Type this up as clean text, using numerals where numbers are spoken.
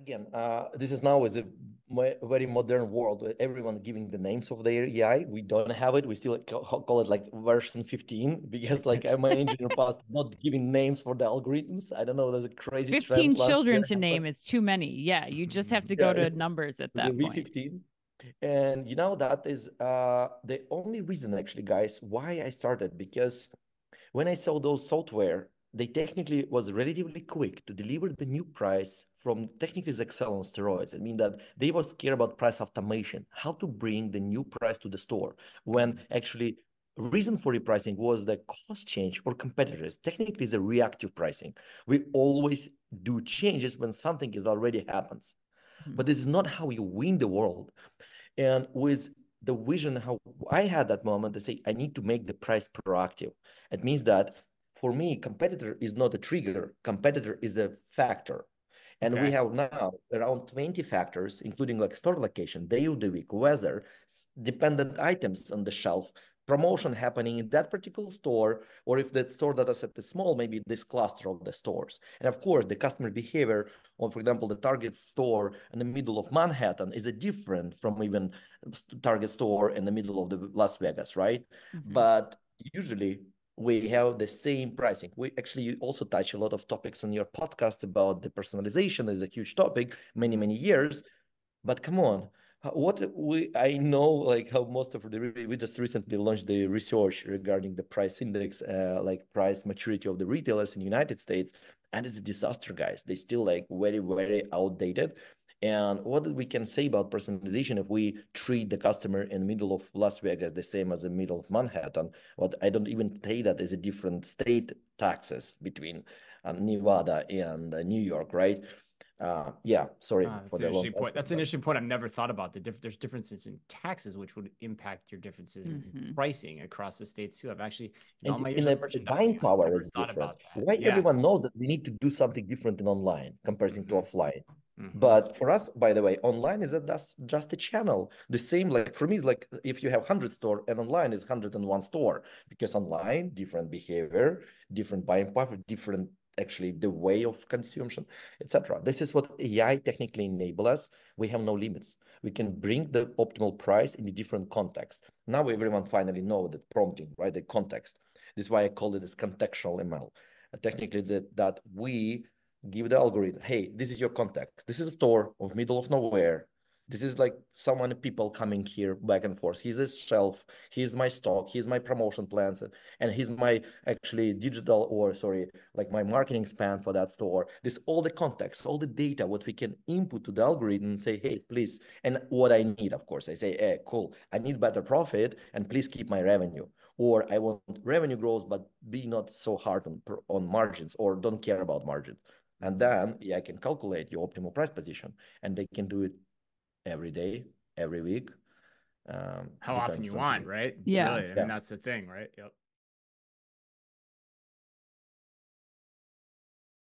Again, this is now is a very modern world with everyone giving the names of their AI. We don't have it. We still call it like version 15 because like my engineer past not giving names for the algorithms. I don't know. There's a crazy 15 children to name is too many. Yeah, you just have to go to numbers at that point. V15. And you know, that is the only reason actually, guys, why I started, because when I saw those software, they technically was relatively quick to deliver the new price from technically Excel on steroids. I mean that they were scared about price automation, how to bring the new price to the store when actually reason for repricing was the cost change or competitors. Technically it's a reactive pricing. We always do changes when something is already happens. But this is not how you win the world. And with the vision, how I had that moment to say, I need to make the price proactive. It means that for me, competitor is not a trigger. Competitor is a factor. And we have now around 20 factors, including like store location, day of the week, weather, dependent items on the shelf, promotion happening in that particular store, or if that store data set is small, maybe this cluster of the stores. And of course, the customer behavior on, for example, the Target store in the middle of Manhattan is different from even Target store in the middle of the Las Vegas, right? Mm-hmm. But usually, we have the same pricing. We actually also touch a lot of topics on your podcast about the personalization is a huge topic, many, many years. But come on, what we I know like how most of the we just recently launched the research regarding the price index, like price maturity of the retailers in the United States, and it's a disaster, guys. They're still like very, very outdated. And what we can say about personalization if we treat the customer in the middle of Las Vegas the same as the middle of Manhattan? What I don't even say that is a different state taxes between Nevada and New York, right? Yeah, sorry for the long point. That's an interesting point. I've never thought about the there's differences in taxes, which would impact your differences in pricing across the states too. I've actually in buying power is different. Why everyone knows that we need to do something different in online comparing to offline. But for us, by the way, online is that's just a channel. The same, like for me, is like if you have 100 store and online is 101 store, because online, different behavior, different buying power, different actually the way of consumption, etc. This is what AI technically enable us. We have no limits. We can bring the optimal price in the different context. Now everyone finally know that prompting, right? The context. This is why I call it this contextual ML. Technically, that we give the algorithm, hey, this is your context. This is a store of middle of nowhere. This is like someone, people coming here back and forth. Here's a shelf. Here's my stock. Here's my promotion plans. And here's my actually digital or like my marketing span for that store. This all the context, all the data, what we can input to the algorithm and say, hey, please. And what I need, of course, I say, hey, cool. I need better profit and please keep my revenue. Or I want revenue growth, but be not so hard on margins or don't care about margins. And then I can calculate your optimal price position, and they can do it every day, every week. How often you want, right? Yeah. Really? I mean, that's the thing, right? Yep.